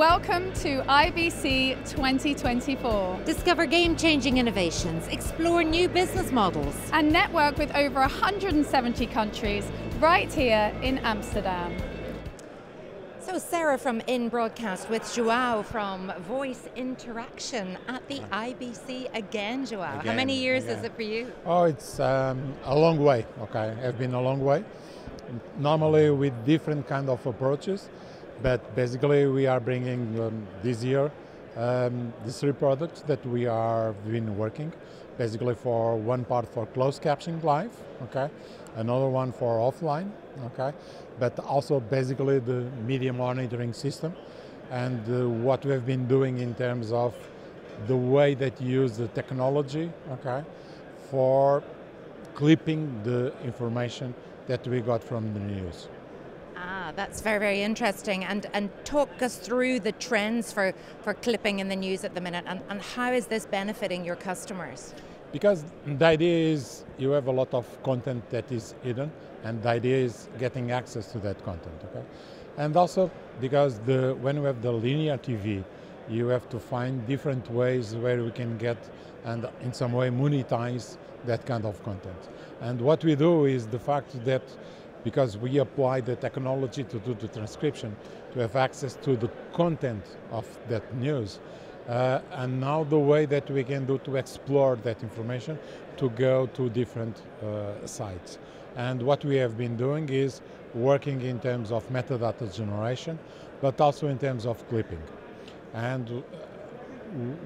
Welcome to IBC 2024. Discover game-changing innovations, explore new business models, and network with over 170 countries right here in Amsterdam. So Sarah from In Broadcast with Joao from Voice Interaction at the IBC again. Joao, how many years is it for you? Oh, it's a long way. Okay, I've been a long way. Normally with different kind of approaches, but basically we are bringing this year the three products that we are been working. Basically, for one part for closed captioning live, okay, another one for offline, okay, but also basically the media monitoring system, and what we have been doing in terms of the way that you use the technology, okay, for clipping the information that we got from the news. Ah, that's very, very interesting. And talk us through the trends for clipping in the news at the minute, and how is this benefiting your customers? Because the idea is you have a lot of content that is hidden, and the idea is getting access to that content, okay? And also because when you have the linear TV, you have to find different ways where we can get and in some way monetize that kind of content. And what we do is the fact that because we apply the technology to do the transcription, to have access to the content of that news. And now the way that we can do to explore that information, to go to different sites. And what we have been doing is working in terms of metadata generation, but also in terms of clipping. And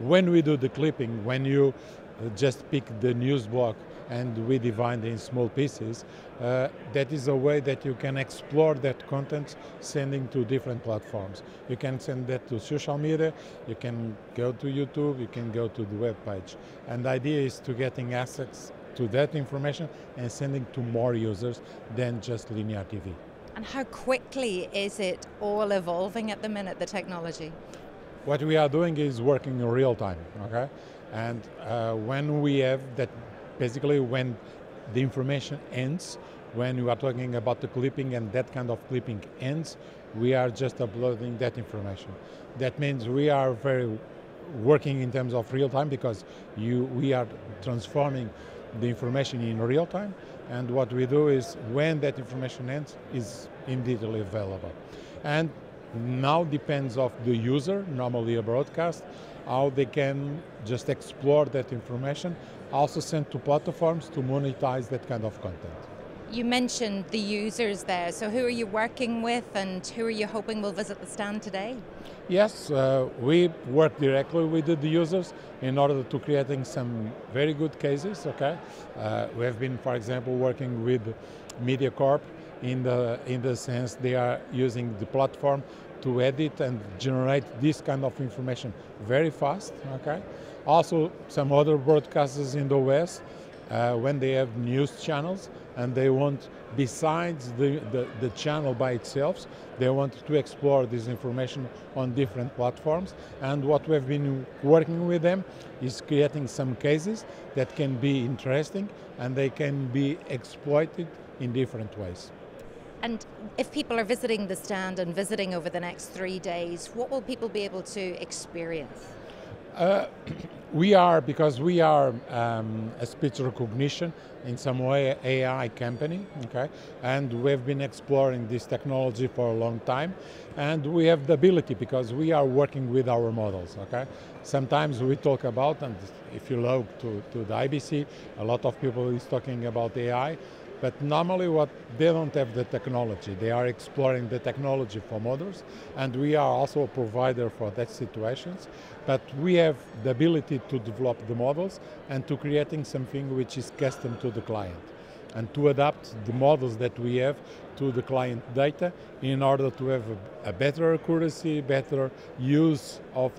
when we do the clipping, when you just pick the news block and we divide it in small pieces, that is a way that you can explore that content, sending to different platforms. You can send that to social media, you can go to YouTube, you can go to the web page. And the idea is to getting access to that information and sending to more users than just linear TV. And how quickly is it all evolving at the minute, the technology? What we are doing is working in real time, okay? And when we have that, basically when the information ends, when we are talking about the clipping and that kind of clipping ends, we are just uploading that information. That means we are very working in terms of real time, because we are transforming the information in real time, and what we do is when that information ends is immediately available. And now depends of the user, normally a broadcast, how they can just explore that information, also sent to platforms to monetize that kind of content. You mentioned the users there, so who are you working with and who are you hoping will visit the stand today? Yes, we work directly with the users in order to creating some very good cases, okay? We have been, for example, working with Mediacorp in the sense they are using the platform to edit and generate this kind of information very fast, okay? Also, some other broadcasters in the West, when they have news channels and they want, besides the channel by itself, they want to explore this information on different platforms. And what we've been working with them is creating some cases that can be interesting and they can be exploited in different ways. And if people are visiting the stand and visiting over the next 3 days, what will people be able to experience? Because we are a speech recognition, in some way AI company, okay? And we've been exploring this technology for a long time, and we have the ability because we are working with our models, okay? Sometimes we talk about, and if you look to the IBC, a lot of people is talking about AI, but normally they don't have the technology. They are exploring the technology for models, and we are also a provider for that situations. But we have the ability to develop the models and to creating something which is custom to the client, and to adapt the models that we have to the client data in order to have a better accuracy, better use of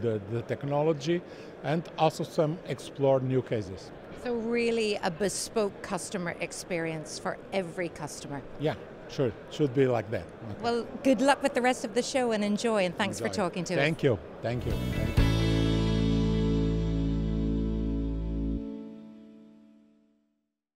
the technology, and also some explore new cases. So really a bespoke customer experience for every customer. Yeah, sure, should be like that. Okay. Well, good luck with the rest of the show and enjoy, and thanks for talking to us. Thank you, thank you.